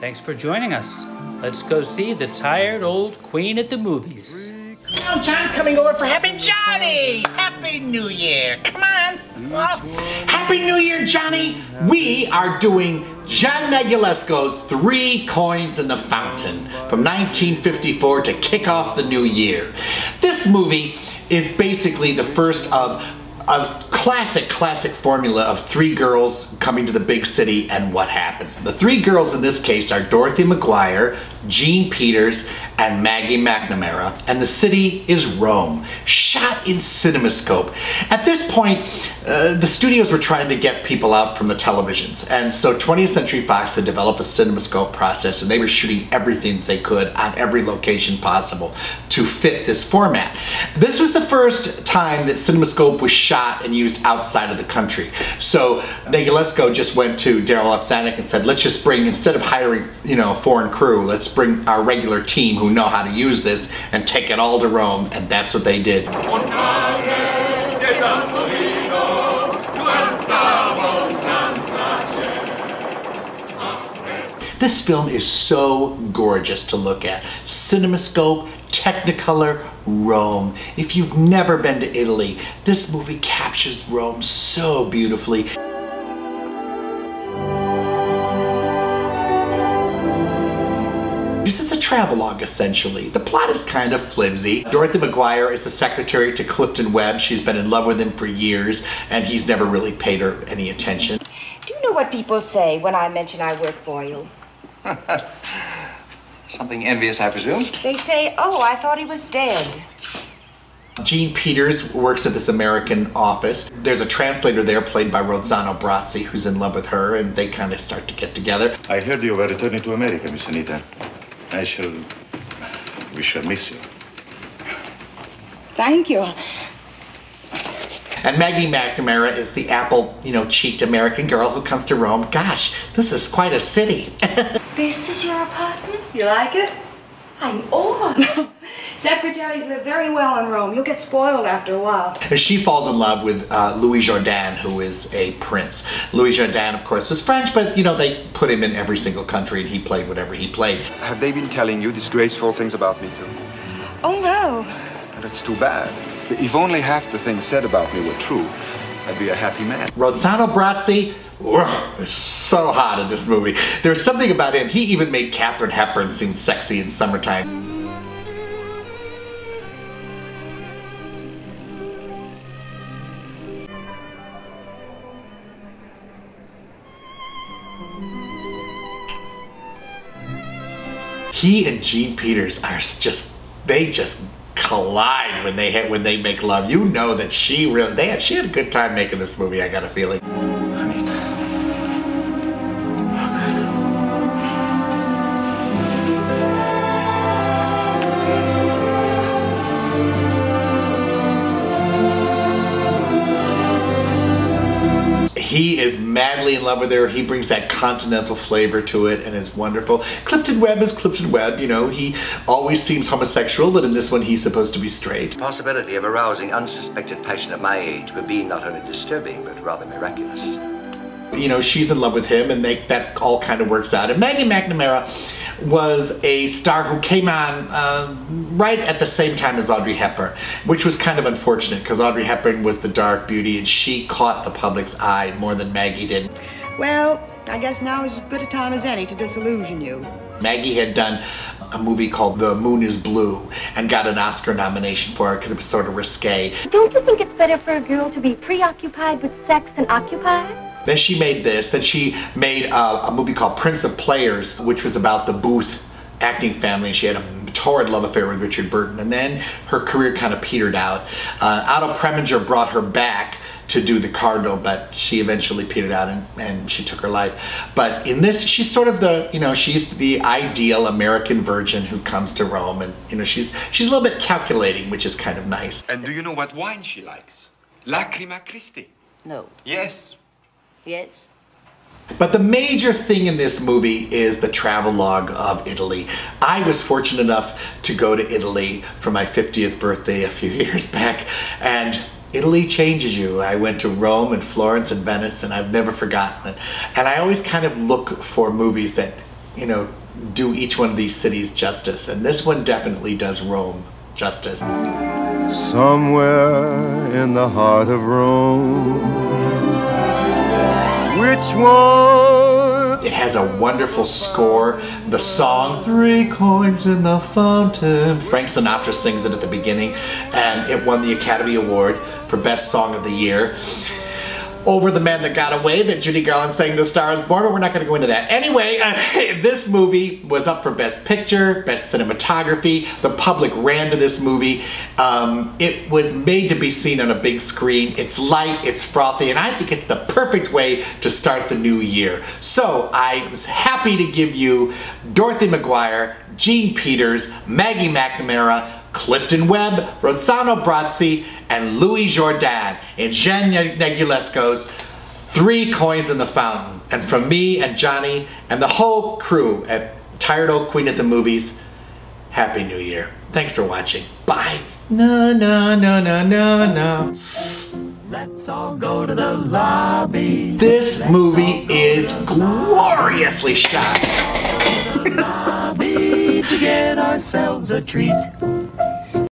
Thanks for joining us. Let's go see The Tired Old Queen at the Movies. Now John's coming over for Happy Johnny! Happy New Year! Come on! Oh, Happy New Year, Johnny! We are doing Jean Negulesco's 3 Coins in the Fountain from 1954 to kick off the new year. This movie is basically the first of a classic formula of 3 girls coming to the big city and what happens. The 3 girls in this case are Dorothy McGuire, Jean Peters, and Maggie McNamara, and the city is Rome, shot in CinemaScope. At this point, the studios were trying to get people out from the televisions, and so 20th Century Fox had developed a CinemaScope process, and they were shooting everything that they could on every location possible to fit this format. This was the first time that CinemaScope was shot and used outside of the country. So Negulesco just went to Darryl F. Zanuck and said, let's just bring, instead of hiring, you know, a foreign crew, let's bring our regular team who know how to use this and take it all to Rome, and that's what they did. This film is so gorgeous to look at. CinemaScope, Technicolor, Rome. If you've never been to Italy, this movie captures Rome so beautifully. It's a travelogue, essentially. The plot is kind of flimsy. Dorothy McGuire is the secretary to Clifton Webb. She's been in love with him for years, and he's never really paid her any attention. Do you know what people say when I mention I work for you? Something envious, I presume? They say, oh, I thought he was dead. Jean Peters works at this American office. There's a translator there played by Rossano Brazzi, who's in love with her, and they kind of start to get together. I heard you were returning to America, Miss Anita. We shall miss you. Thank you. And Maggie McNamara is the apple, you know, cheeked American girl who comes to Rome. Gosh, this is quite a city. This is your apartment? You like it? I'm over. Secretaries live very well in Rome. You'll get spoiled after a while. She falls in love with Louis Jourdan, who is a prince. Louis Jourdan, of course, was French, but, you know, they put him in every single country and he played whatever he played. Have they been telling you disgraceful things about me, too? Oh, no. That's too bad. If only half the things said about me were true, I'd be a happy man. Rossano Brazzi, so hot in this movie. There's something about him. He even made Katherine Hepburn seem sexy in Summertime. He and Jean Peters are just, they just collide when they make love. You know that she had a good time making this movie, I got a feeling. He is madly in love with her. He brings that continental flavor to it and is wonderful. Clifton Webb is Clifton Webb, you know. He always seems homosexual, but in this one he's supposed to be straight. The possibility of arousing unsuspected passion at my age would be not only disturbing, but rather miraculous. You know, she's in love with him, and that all kind of works out. And Maggie McNamara was a star who came on right at the same time as Audrey Hepburn, which was kind of unfortunate because Audrey Hepburn was the dark beauty and she caught the public's eye more than Maggie did. Well, I guess now is as good a time as any to disillusion you. Maggie had done a movie called The Moon is Blue and got an Oscar nomination for it because it was sort of risque. Don't you think it's better for a girl to be preoccupied with sex than occupied? Then she made this. Then she made a movie called Prince of Players, which was about the Booth acting family. She had a torrid love affair with Richard Burton. And then her career kind of petered out. Otto Preminger brought her back to do The Cardinal, but she eventually petered out and she took her life. But in this, she's sort of the, you know, she's the ideal American virgin who comes to Rome. And, you know, she's a little bit calculating, which is kind of nice. And do you know what wine she likes? Lacrima Christi. No. Yes. Yes. But the major thing in this movie is the travelogue of Italy. I was fortunate enough to go to Italy for my 50th birthday a few years back, and Italy changes you. I went to Rome and Florence and Venice, and I've never forgotten it. And I always kind of look for movies that you know, do each one of these cities justice, and this one definitely does Rome justice. Somewhere in the heart of Rome, which one? It has a wonderful score. The song, Three Coins in the Fountain. Frank Sinatra sings it at the beginning, and it won the Academy Award for Best Song of the Year. Over the Man That Got Away, that Judy Garland sang The Star is Born, but we're not going to go into that. Anyway, this movie was up for Best Picture, Best Cinematography. The public ran to this movie. It was made to be seen on a big screen. It's light, it's frothy, and I think it's the perfect way to start the new year. So I was happy to give you Dorothy McGuire, Jean Peters, Maggie McNamara, Clifton Webb, Rossano Brazzi, and Louis Jourdan in Jean Negulesco's Three Coins in the Fountain. And from me and Johnny and the whole crew at Tired Old Queen at the Movies, Happy New Year. Thanks for watching. Bye. No, no, no, no, no, no. Let's all go to the lobby. This movie is gloriously shot. To get ourselves a treat.